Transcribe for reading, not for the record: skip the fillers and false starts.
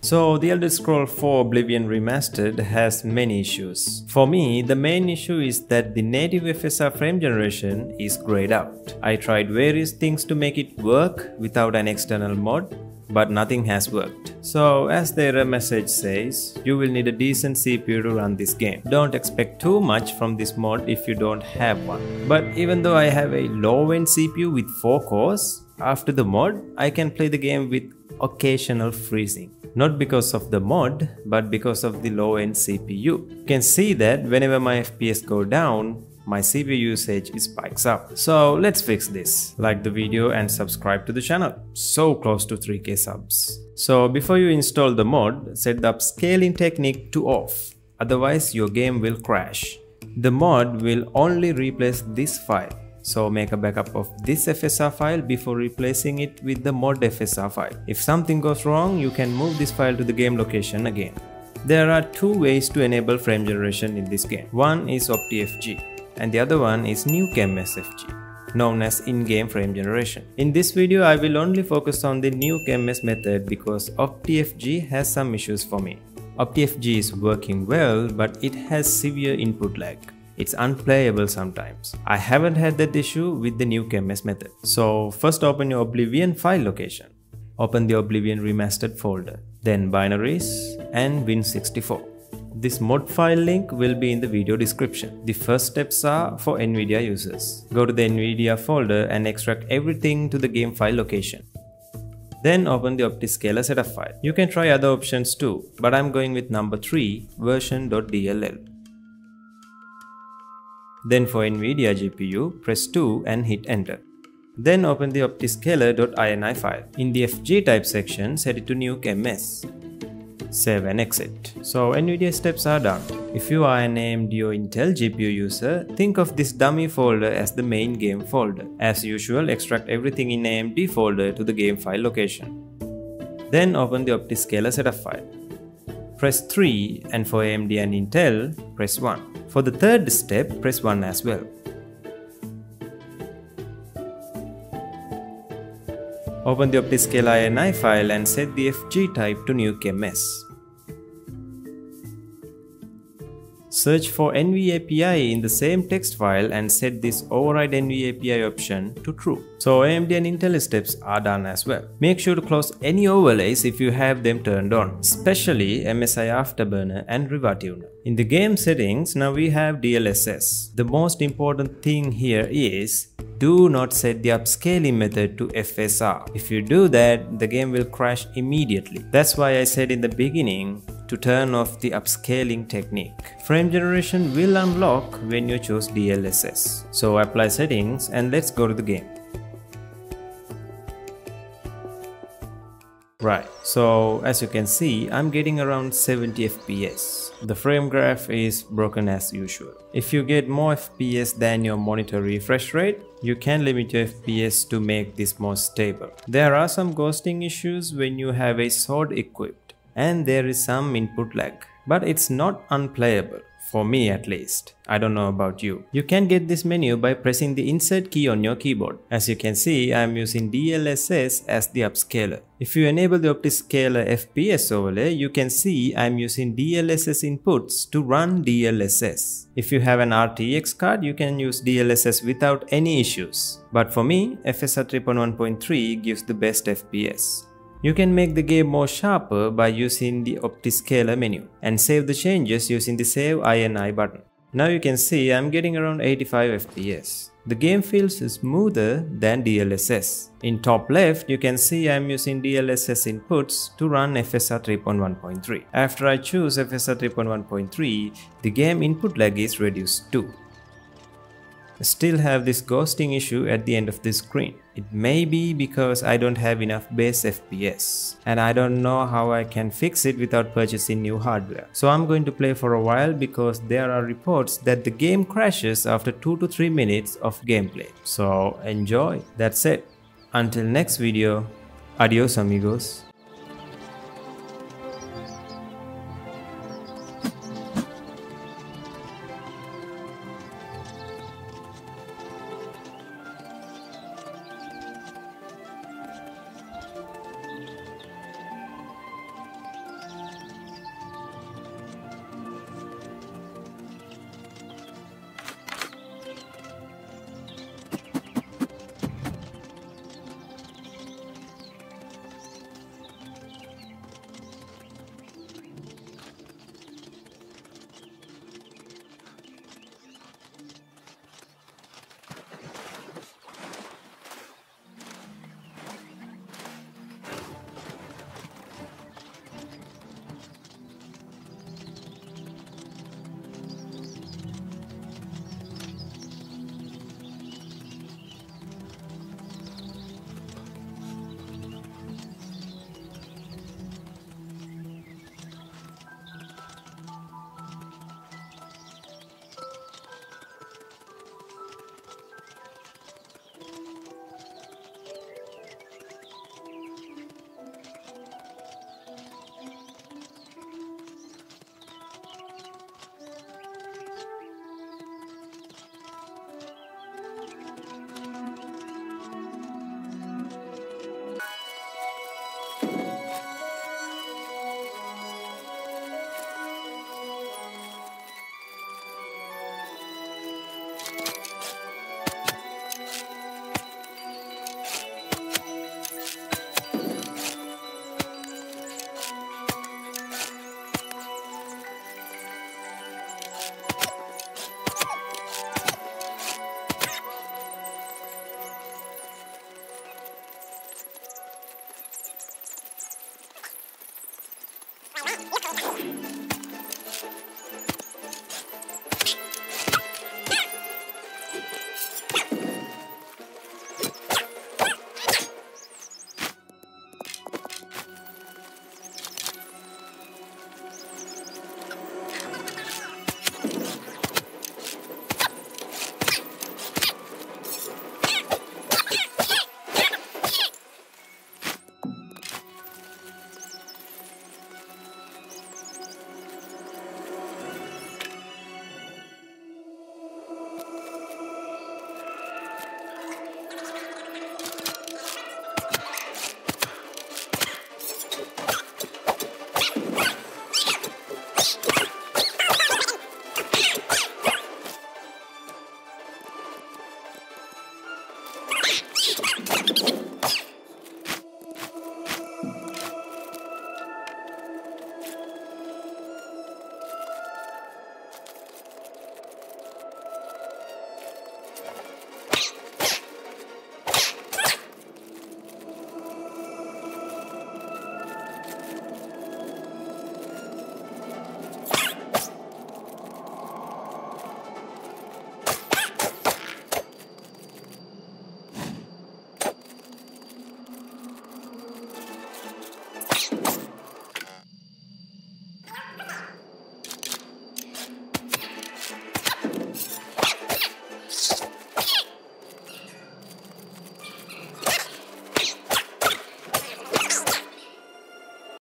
So, The Elder Scrolls IV: Oblivion Remastered has many issues. For me, the main issue is that the native FSR frame generation is grayed out. I tried various things to make it work without an external mod, but nothing has worked. So, as the error message says, you will need a decent CPU to run this game. Don't expect too much from this mod if you don't have one. But even though I have a low-end CPU with 4 cores, after the mod, I can play the game with occasional freezing. Not because of the mod, but because of the low-end CPU. You can see that whenever my FPS go down, my CPU usage spikes up. So let's fix this. Like the video and subscribe to the channel. So close to 3K subs. So before you install the mod, set the upscaling technique to off. Otherwise your game will crash. The mod will only replace this file. So make a backup of this FSR file before replacing it with the mod FSR file. If something goes wrong, you can move this file to the game location again. There are two ways to enable frame generation in this game. One is OptiFG and the other one is Nukem's FG, known as in-game frame generation. In this video, I will only focus on the Nukem's method because OptiFG has some issues for me. OptiFG is working well, but it has severe input lag. It's unplayable sometimes. I haven't had that issue with the Nukem's method. So first open your Oblivion file location. Open the Oblivion Remastered folder, then Binaries and Win64. This mod file link will be in the video description. The first steps are for Nvidia users. Go to the Nvidia folder and extract everything to the game file location. Then open the OptiScaler setup file. You can try other options too, but I'm going with number 3, version.dll. Then for Nvidia GPU, press 2 and hit enter. Then open the optiscaler.ini file. In the FG type section, set it to Nukem's. Save and exit. So Nvidia steps are done. If you are an AMD or Intel GPU user, think of this dummy folder as the main game folder. As usual, extract everything in AMD folder to the game file location. Then open the OptiScaler setup file. Press 3 and for AMD and Intel, press 1. For the third step, press 1 as well. Open the OptiScaler ini file and set the FG type to Nukem's. Search for NVAPI in the same text file and set this override NVAPI option to true. So AMD and Intel steps are done as well. Make sure to close any overlays if you have them turned on, especially MSI Afterburner and RivaTuner. In the game settings, now we have DLSS. The most important thing here is do not set the upscaling method to FSR. If you do that, the game will crash immediately. That's why I said in the beginning to turn off the upscaling technique. Frame generation will unlock when you choose DLSS. So apply settings and let's go to the game. Right, so as you can see, I'm getting around 70 FPS. The frame graph is broken as usual. If you get more FPS than your monitor refresh rate, you can limit your FPS to make this more stable. There are some ghosting issues when you have a sword equipped, and there is some input lag, but it's not unplayable. For me at least. I don't know about you. You can get this menu by pressing the insert key on your keyboard. As you can see, I am using DLSS as the upscaler. If you enable the OptiScaler FPS overlay, you can see I am using DLSS inputs to run DLSS. If you have an RTX card, you can use DLSS without any issues. But for me, FSR 3.1.3 gives the best FPS. You can make the game more sharper by using the OptiScaler menu and save the changes using the Save INI button. Now you can see I'm getting around 85 FPS. The game feels smoother than DLSS. In top left, you can see I'm using DLSS inputs to run FSR 3.1.3. After I choose FSR 3.1.3, the game input lag is reduced too. I still have this ghosting issue at the end of this screen. It may be because I don't have enough base FPS and I don't know how I can fix it without purchasing new hardware. So I'm going to play for a while because there are reports that the game crashes after 2 to 3 minutes of gameplay. So enjoy. That's it. Until next video. Adios amigos.